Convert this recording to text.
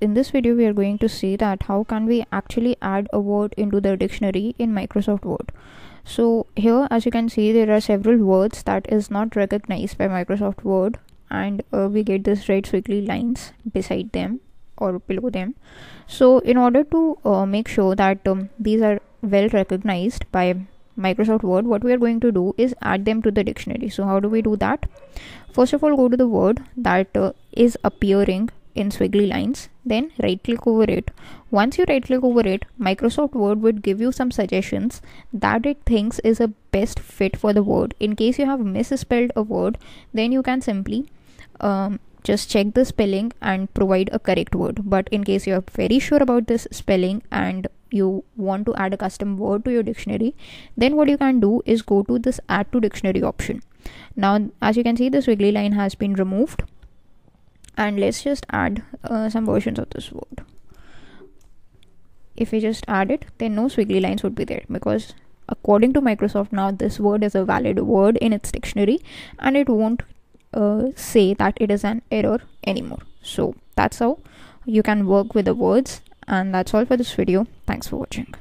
In this video, we are going to see that how can we actually add a word into the dictionary in Microsoft Word. So here, as you can see, there are several words that is not recognized by Microsoft Word, and we get this red squiggly lines beside them or below them. So in order to make sure that these are well recognized by Microsoft Word, what we are going to do is add them to the dictionary. So how do we do that? First of all, go to the word that is appearing in squiggly lines, then right click over it. Once you right click over it, Microsoft Word would give you some suggestions that it thinks is a best fit for the word. In case you have misspelled a word, then you can simply just check the spelling and provide a correct word. But in case you are very sure about this spelling and you want to add a custom word to your dictionary, then what you can do is go to this add to dictionary option. Now, as you can see, the squiggly line has been removed, and let's just add some versions of this word. If we just add it, then no squiggly lines would be there, because according to Microsoft, now this word is a valid word in its dictionary and it won't say that it is an error anymore. So that's how you can work with the words, and that's all for this video. Thanks for watching.